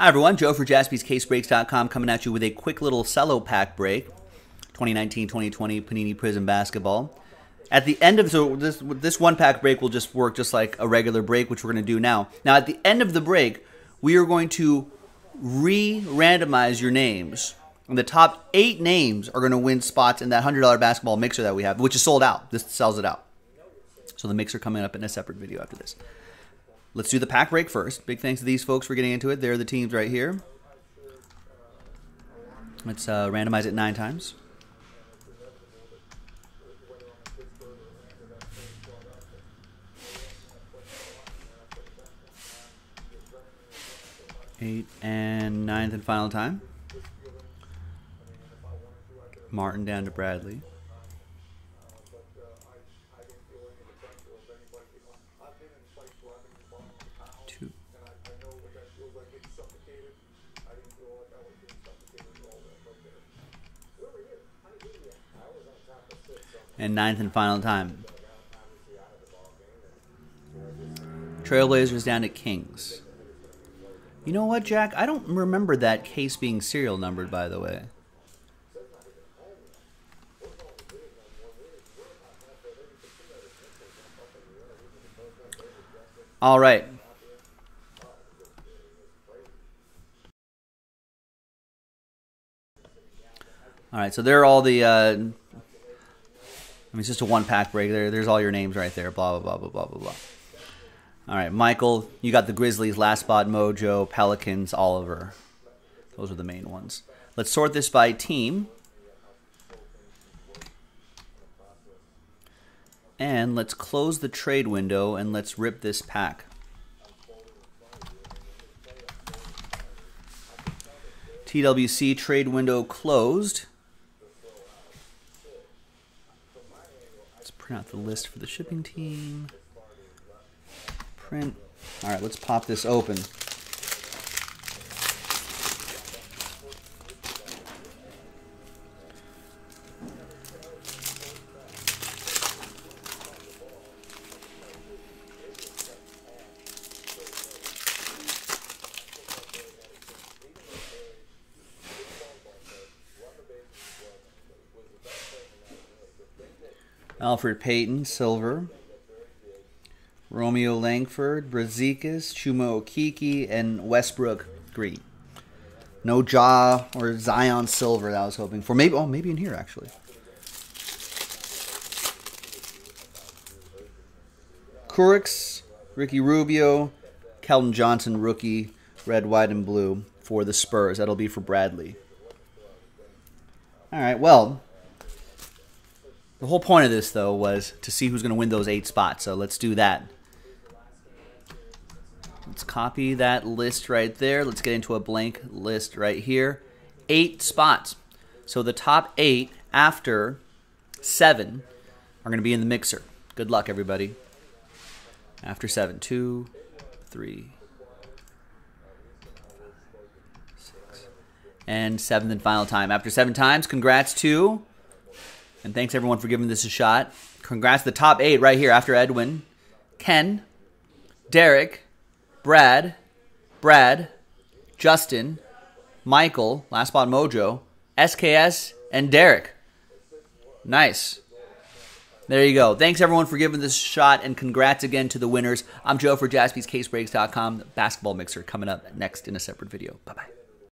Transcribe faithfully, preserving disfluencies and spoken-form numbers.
Hi everyone, Joe for Jaspys Case Breaks dot com coming at you with a quick little cello pack break. twenty nineteen twenty twenty Panini Prism Basketball. At the end of so this, this one pack break will just work just like a regular break, which we're going to do now. Now at the end of the break, we are going to re-randomize your names. And the top eight names are going to win spots in that one hundred dollar basketball mixer that we have, which is sold out. This sells it out. So the mixer coming up in a separate video after this. Let's do the pack break first. Big thanks to these folks for getting into it. They're the teams right here. Let's uh, randomize it nine times. Eight and ninth and final time. Martin down to Bradley. Two. And ninth and final time. Trailblazers down to Kings. You know what, Jack? I don't remember that case being serial numbered, by the way. All right. All right, so there are all the, uh, I mean, it's just a one-pack break. There, there's all your names right there, blah, blah, blah, blah, blah, blah. All right, Michael, you got the Grizzlies, Last Spot, Mojo, Pelicans, Oliver. Those are the main ones. Let's sort this by team. And let's close the trade window and let's rip this pack. T W C trade window closed. Let's print out the list for the shipping team. Print. All right, let's pop this open. Alfred Payton, silver. Romeo Langford, Brazikas, Chuma Okeke, and Westbrook, green. No Ja or Zion silver that I was hoping for. Maybe, oh, maybe in here, actually. Kurix, Ricky Rubio, Keldon Johnson, rookie, red, white, and blue for the Spurs. That'll be for Bradley. All right, well... The whole point of this, though, was to see who's going to win those eight spots, so let's do that. Let's copy that list right there. Let's get into a blank list right here. Eight spots. So the top eight after seven are going to be in the mixer. Good luck, everybody. After seven. Two, three, six, and seventh and final time. After seven times, congrats to... And thanks, everyone, for giving this a shot. Congrats to the top eight right here after Edwin. Ken, Derek, Brad, Brad, Justin, Michael, Last Spot Mojo, S K S, and Derek. Nice. There you go. Thanks, everyone, for giving this a shot, and congrats again to the winners. I'm Joe for Jaspys Case Breaks dot com. The basketball mixer coming up next in a separate video. Bye-bye.